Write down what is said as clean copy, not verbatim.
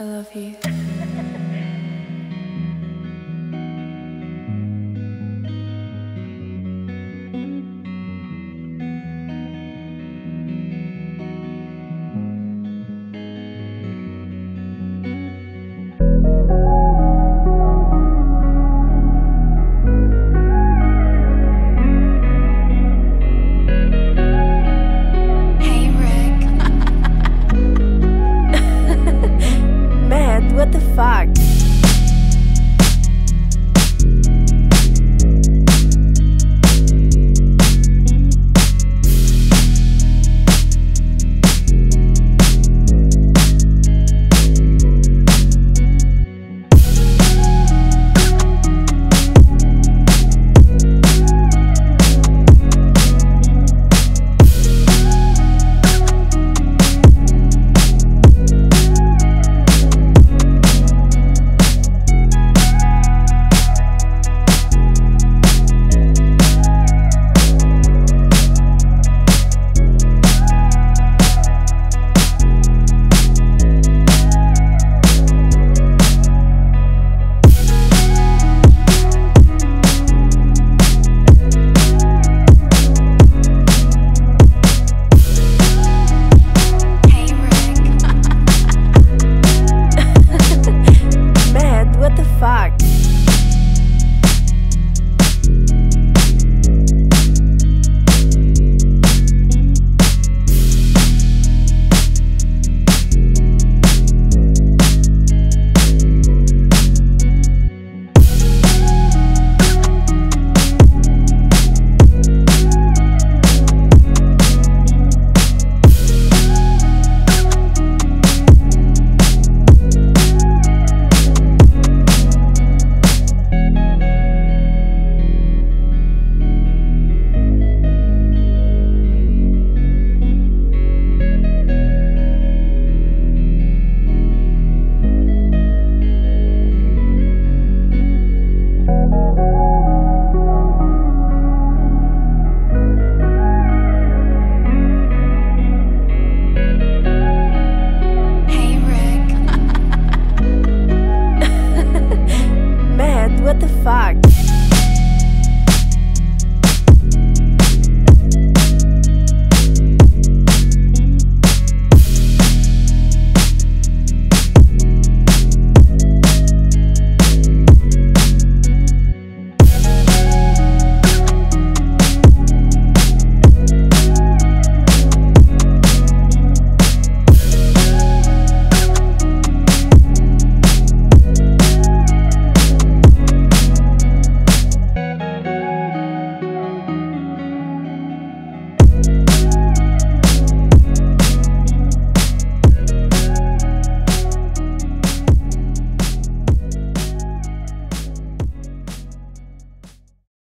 I love you.